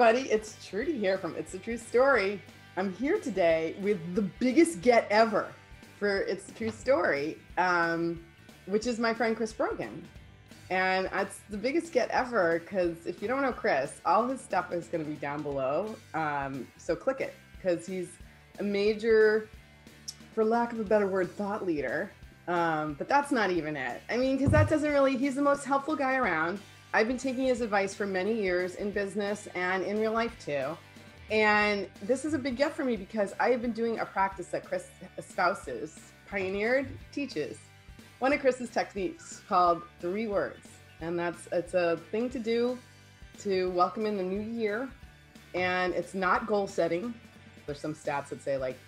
everybody, it's Trudy here from It's a True Story. I'm here today with the biggest get ever for It's a True Story, which is my friend Chris Brogan. And it's the biggest get ever because if you don't know Chris, all his stuff is going to be down below. So click it because he's a major, for lack of a better word, thought leader. But that's not even it. I mean, because that doesn't really, he's the most helpful guy around. I've been taking his advice for many years in business and in real life too. And this is a big get for me because I have been doing a practice that Chris espouses, pioneered, teaches. One of Chris's techniques called 3 words. And it's a thing to do to welcome in the new year. And it's not goal setting. There's some stats that say like,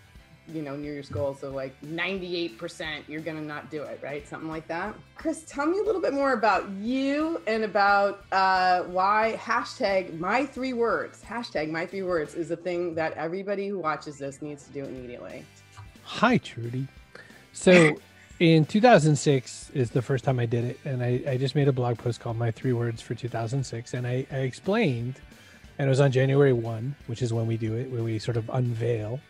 you know, New Year's goals of like 98%, you're gonna not do it, right? Something like that. Chris, tell me a little bit more about you and about why hashtag my 3 words is a thing that everybody who watches this needs to do immediately. Hi, Trudy. So in 2006 is the first time I did it. And I just made a blog post called My 3 Words for 2006. And I explained, and it was on January 1, which is when we do it, where we sort of unveil.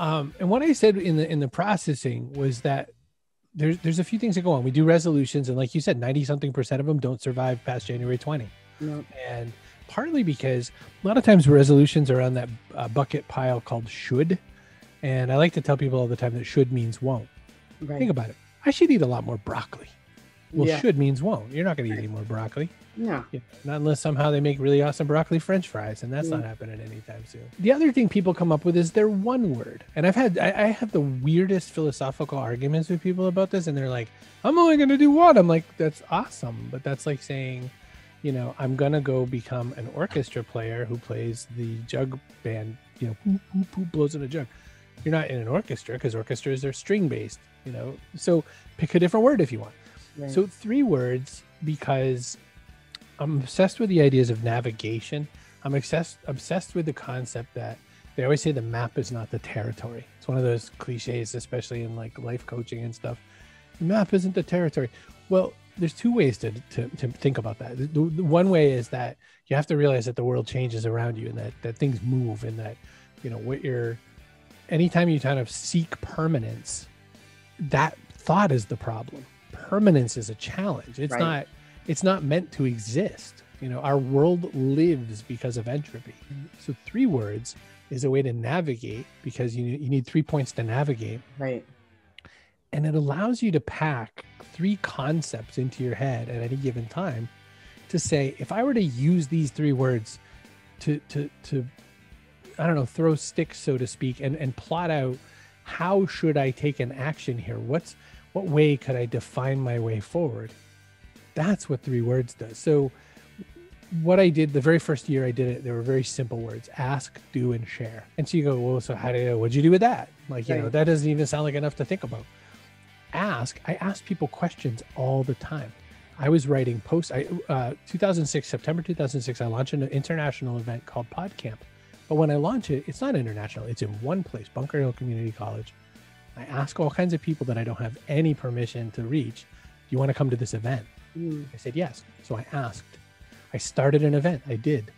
And what I said in the processing was that there's a few things that go on. We do resolutions, and like you said, 90-something% of them don't survive past January 20. Yep. And partly because a lot of times resolutions are on that bucket pile called should. And I like to tell people all the time that should means won't. Right. Think about it. I should eat a lot more broccoli. Well, yeah. Should means won't. You're not going to eat any more broccoli. No. Yeah. Not unless somehow they make really awesome broccoli French fries, and that's not happening anytime soon. The other thing people come up with is their 1 word. And I have the weirdest philosophical arguments with people about this, and they're like, I'm only going to do one. I'm like, that's awesome. But that's like saying, you know, I'm going to go become an orchestra player who plays the jug band, you know, poop, poop, poop, blows in a jug. You're not in an orchestra because orchestras are string-based, you know. So pick a different word if you want. Right. So 3 words, because I'm obsessed with the ideas of navigation. I'm obsessed with the concept that they always say the map is not the territory. It's one of those cliches, especially in like life coaching and stuff. The map isn't the territory. Well, there's 2 ways to think about that. The one way is that you have to realize that the world changes around you and that things move, and that, you know, anytime you kind of seek permanence, that thought is the problem. Permanence is a challenge. It's not, it's not meant to exist. You know, our world lives because of entropy. So 3 words is a way to navigate, because you need 3 points to navigate. Right. And it allows you to pack 3 concepts into your head at any given time to say, if I were to use these 3 words to I don't know, throw sticks, so to speak, and plot out, how should I take an action here? What way could I define my way forward? That's what 3 words does. So what I did the very first year I did it, there were very simple words: ask, do, and share. And so you go, well, so how do you, what'd you do with that? Like, you know, that doesn't even sound like enough to think about. Ask. I asked people questions all the time. I was writing posts. September 2006, I launched an international event called PodCamp. But when I launch it, it's not international. It's in one place, Bunker Hill Community College. I ask all kinds of people that I don't have any permission to reach, do you want to come to this event? I said, yes. So I asked. I started an event. I did.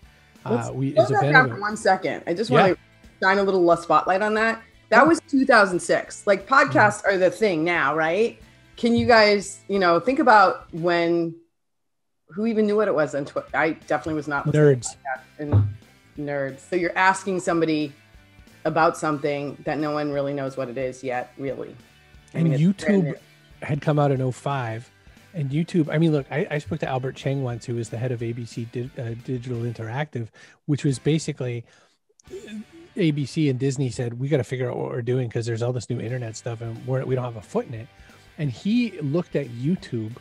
Let's go back down for 1 second. I just want to shine a little less spotlight on that. That was 2006. Like, podcasts are the thing now, right? Can you guys, you know, think about who even knew what it was on Twitter? I definitely was not listening to podcasts and nerds. So you're asking somebody about something that no one really knows what it is yet, really. I mean, YouTube had come out in 2005, and YouTube, I mean, look, I spoke to Albert Cheng once, who was the head of ABC Digital Interactive, which was basically ABC and Disney said, we got to figure out what we're doing because there's all this new internet stuff and we don't have a foot in it. And he looked at YouTube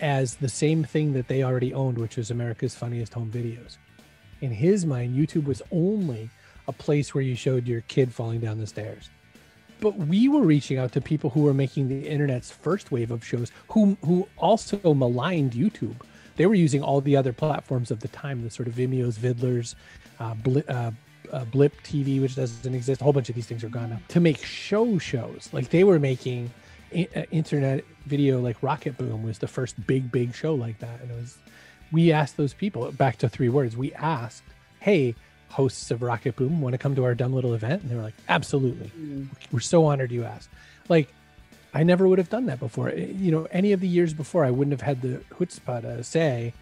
as the same thing that they already owned, which was America's Funniest Home Videos. In his mind, YouTube was only a place where you showed your kid falling down the stairs. But we were reaching out to people who were making the internet's first wave of shows, who also maligned YouTube. They were using all the other platforms of the time, the sort of Vimeos, Vidlers, Blip TV, which doesn't exist. A whole bunch of these things are gone now, to make shows. Like, they were making internet video, like Rocket Boom was the first big show like that. And we asked those people, back to 3 words, we asked, hey, hosts of Rocket Boom, want to come to our dumb little event? And they were like, absolutely. We're so honored you asked. Like, I never would have done that before. You know, any of the years before, I wouldn't have had the chutzpah to say,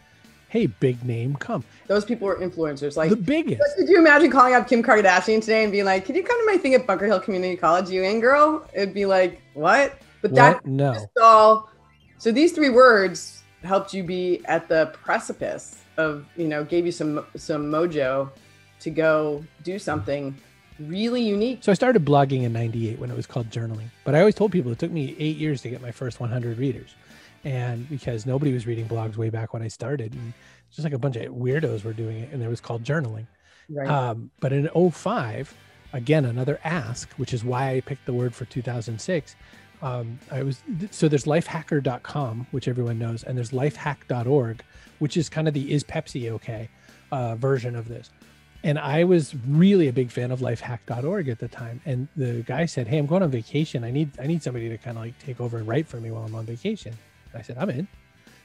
hey, big name, come. Those people were influencers. Like the biggest. Could you imagine calling up Kim Kardashian today and being like, can you come to my thing at Bunker Hill Community College, you in, girl? It'd be like, what? But that no. All, so these three words helped you be at the precipice of, you know, gave you some mojo to go do something really unique. So I started blogging in 98 when it was called journaling, but I always told people it took me 8 years to get my first 100 readers. And because nobody was reading blogs way back when I started, and just like a bunch of weirdos were doing it, and it was called journaling. Right. But in 05, again, another ask, which is why I picked the word for 2006. So there's lifehacker.com, which everyone knows, and there's lifehack.org, which is kind of the is Pepsi okay version of this. And I was really a big fan of lifehack.org at the time. And the guy said, hey, I'm going on vacation. I need somebody to kind of like take over and write for me while I'm on vacation. And I said, I'm in.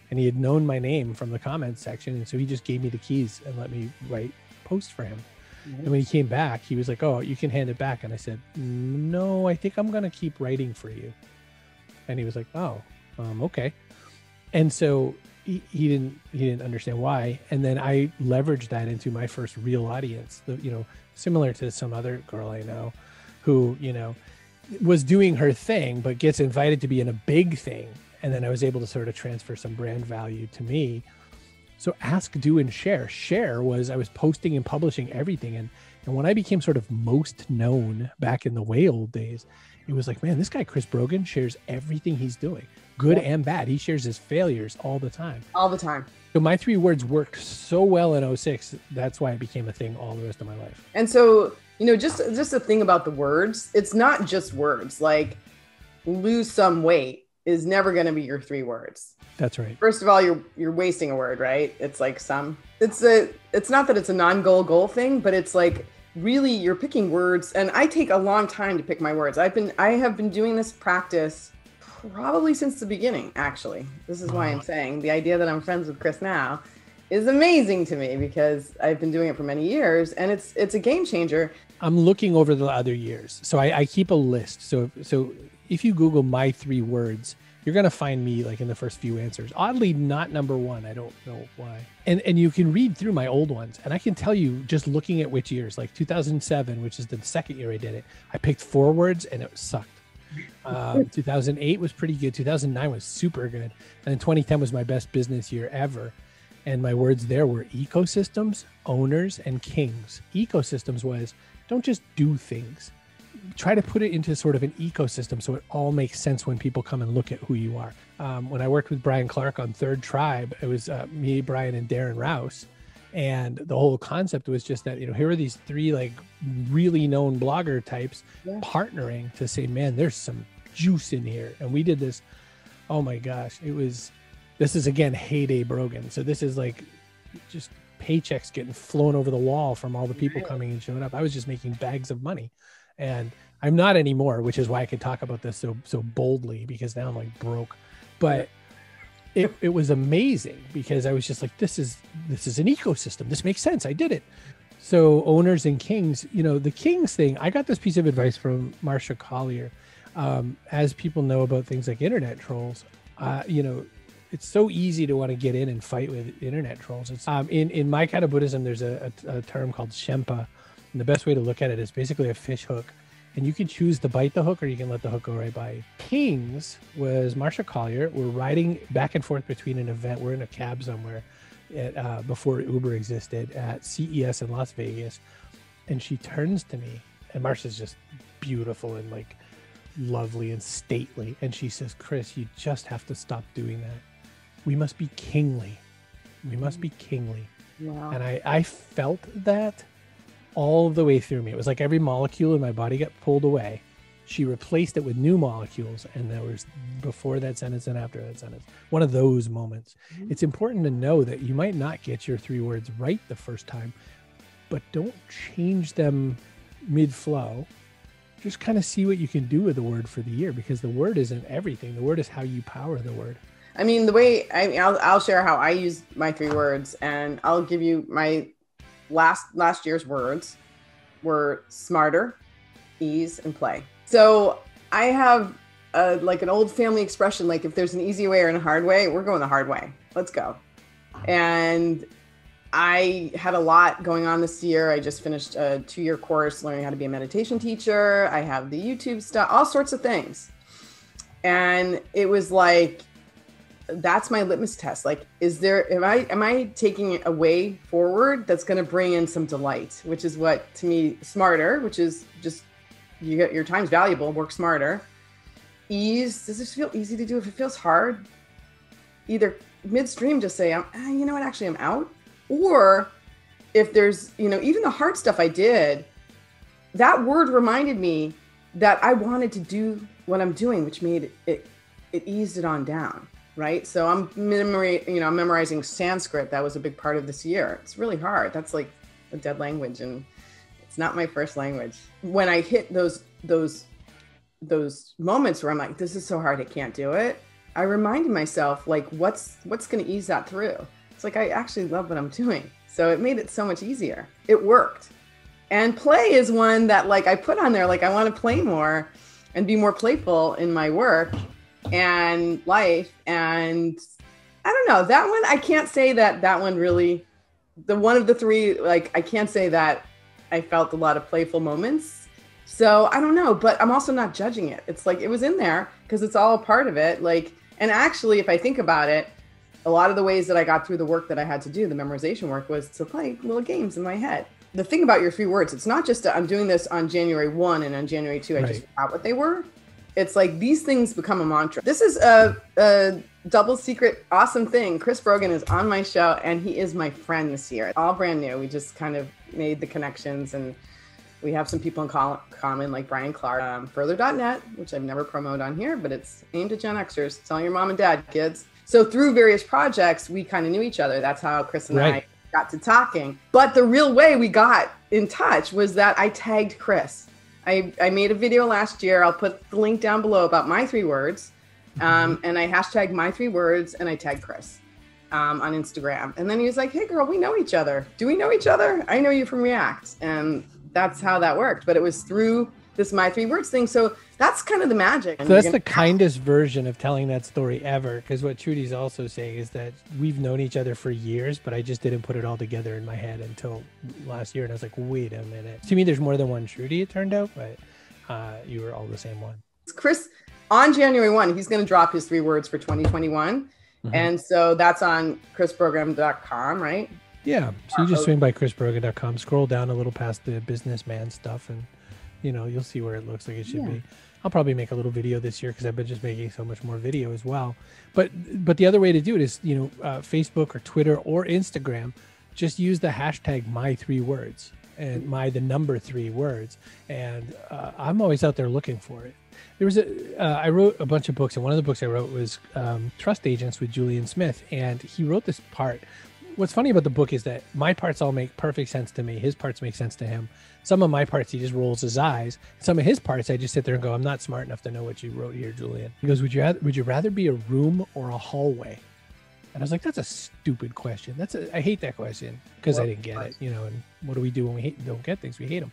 And he had known my name from the comments section. And so he just gave me the keys and let me write posts for him. Mm-hmm. And when he came back, he was like, oh, you can hand it back. And I said, no, I think I'm going to keep writing for you. And he was like, oh, okay. And so he didn't understand why. And then I leveraged that into my first real audience, you know, similar to some other girl I know who, you know, was doing her thing, but gets invited to be in a big thing. And then I was able to sort of transfer some brand value to me. So ask, do, and share. Share was I was posting and publishing everything. And when I became sort of most known back in the way old days, it was like, man, this guy, Chris Brogan, shares everything he's doing, good and bad. He shares his failures all the time. All the time. So My 3 Words worked so well in 06. That's why it became a thing all the rest of my life. And so, you know, just the thing about the words, it's not just words. Like lose some weight is never going to be your 3 words. That's right. First of all, you're wasting a word, right? It's like some, it's not that it's a non-goal thing, but it's like really you're picking words. And I take a long time to pick my words. I have been doing this practice probably since the beginning, actually. This is why I'm saying the idea that I'm friends with Chris now is amazing to me because I've been doing it for many years and it's a game changer. I'm looking over the other years. So I keep a list. So if you Google My 3 Words, you're going to find me like in the first few answers, oddly not number one. I don't know why. And you can read through my old ones and I can tell you just looking at which years, like 2007, which is the second year I did it. I picked 4 words and it sucked. 2008 was pretty good. 2009 was super good. And then 2010 was my best business year ever. And my words there were ecosystems, owners, and kings. Ecosystems was don't just do things. Try to put it into sort of an ecosystem so it all makes sense when people come and look at who you are. When I worked with Brian Clark on Third Tribe, it was me, Brian, and Darren Rouse. And the whole concept was just that, you know, here are these 3 like really known blogger types partnering to say, man, there's some juice in here. And we did this. Oh my gosh. This is again, heyday Brogan. So this is like just paychecks getting flown over the wall from all the people coming and showing up. I was just making bags of money. And I'm not anymore, which is why I could talk about this so boldly because now I'm like broke, but it was amazing because I was just like, this is an ecosystem. This makes sense. I did it. So owners and kings, you know, the kings thing, I got this piece of advice from Marsha Collier. As people know about things like internet trolls, you know, it's so easy to want to get in and fight with internet trolls. It's in my kind of Buddhism, there's a term called Shempa. And the best way to look at it is basically a fish hook. And you can choose to bite the hook or you can let the hook go right by you. Kings was Marsha Collier. We're riding back and forth between an event. We're in a cab somewhere before Uber existed at CES in Las Vegas. And she turns to me and Marsha's just beautiful and like lovely and stately. And she says, Chris, you just have to stop doing that. We must be kingly. We must be kingly. Wow. And I felt that all the way through me. It was like every molecule in my body got pulled away. She replaced it with new molecules. And there was before that sentence and after that sentence, one of those moments. It's important to know that you might not get your 3 words right the first time, but don't change them mid-flow. Just kind of see what you can do with the word for the year because the word isn't everything. The word is how you power the word. I mean, I'll share how I use my 3 words and I'll give you my last year's words were smarter, ease, and play. So I have like an old family expression, like if there's an easy way or a hard way, we're going the hard way. Let's go. And I had a lot going on this year. I just finished a 2-year course learning how to be a meditation teacher. I have the YouTube stuff, all sorts of things. And it was like, that's my litmus test. Like, is there, am I taking a way forward that's going to bring in some delight, which is what to me smarter, which is just, you get your time's valuable, work smarter. Ease, does this feel easy to do? If it feels hard, either midstream just say, you know what, actually I'm out. Or if there's, you know, even the hard stuff I did, that word reminded me that I wanted to do what I'm doing, which made it eased it on down. Right. So I'm memorizing Sanskrit. That was a big part of this year. It's really hard. That's like a dead language and it's not my first language. When I hit those moments where I'm like, this is so hard, I can't do it, I reminded myself, like, what's going to ease that through? It's like, I actually love what I'm doing. So it made it so much easier. It worked. And play is one that, like, I put on there, like, I want to play more and be more playful in my work and life. And I don't know, that one, I can't say that one really, the one of the three, like, I can't say that I felt a lot of playful moments. So I don't know, but I'm also not judging it. It's like, it was in there because it's all a part of it. Like, and actually, if I think about it, a lot of the ways that I got through the work that I had to do, the memorization work, was to play little games in my head. The thing about your 3 words, it's not just I'm doing this on January 1 and on January 2, I just forgot what they were. It's like these things become a mantra. This is a double secret, awesome thing. Chris Brogan is on my show and he is my friend this year. All brand new. We just kind of made the connections and we have some people in common like Brian Clark, further.net, which I've never promoted on here, but it's aimed at Gen Xers. Tell your mom and dad, kids. So through various projects, we kind of knew each other. That's how Chris and I got to talking. But the real way we got in touch was that I tagged Chris. I made a video last year. I'll put the link down below about my 3 words. And I hashtagged my 3 words and I tagged Chris on Instagram. And then he was like, hey girl, we know each other. Do we know each other? I know you from React. And that's how that worked. But it was through this my 3 words thing. So that's kind of the magic. So that's the kindest version of telling that story ever. Because what Trudy's also saying is that we've known each other for years, but I just didn't put it all together in my head until last year. And I was like, wait a minute. To me, there's more than one Trudy, it turned out, but you were all the same one. Chris, on January 1, he's going to drop his 3 words for 2021. Mm-hmm. And so that's on chrisbrogan.com, right? Yeah. So you just swing by chrisbrogan.com, scroll down a little past the businessman stuff and you know, you'll see where it looks like it should be. I'll probably make a little video this year because I've been just making so much more video as well. But the other way to do it is, you know, Facebook or Twitter or Instagram, just use the hashtag my 3 words and the number 3 words. And I'm always out there looking for it. There was I wrote a bunch of books, and one of the books I wrote was Trust Agents with Julian Smith. And he wrote this part. What's funny about the book is that my parts all make perfect sense to me. His parts make sense to him. Some of my parts, he just rolls his eyes. Some of his parts, I just sit there and go, I'm not smart enough to know what you wrote here, Julian. He goes, would you rather be a room or a hallway? And I was like, that's a stupid question. I hate that question because I didn't get it, you know, and what do we do when we don't get things? We hate them.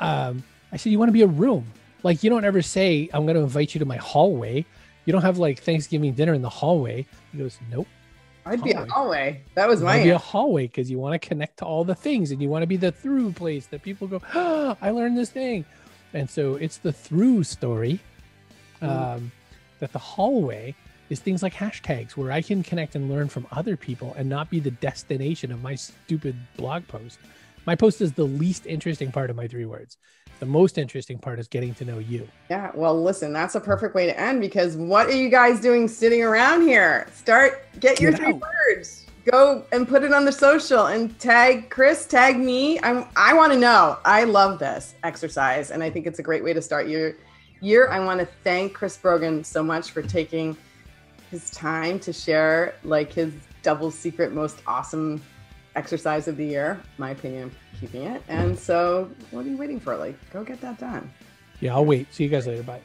I said, you want to be a room. Like, you don't ever say, I'm going to invite you to my hallway. You don't have like Thanksgiving dinner in the hallway. He goes, nope. I'd be a hallway. That was mine. I'd be a hallway because you want to connect to all the things and you want to be the through place that people go, oh, I learned this thing. And so it's the through story that the hallway is things like hashtags where I can connect and learn from other people and not be the destination of my stupid blog post. My post is the least interesting part of my 3 words. The most interesting part is getting to know you. Yeah. Well, listen, that's a perfect way to end because what are you guys doing sitting around here? Get your 3 words. Go and put it on the social and tag Chris, tag me. I want to know. I love this exercise and I think it's a great way to start your year. I want to thank Chris Brogan so much for taking his time to share like his double secret, most awesome exercise of the year, my opinion, keeping it. And so what are you waiting for? Like, go get that done. Yeah, I'll wait. See you guys later. Bye.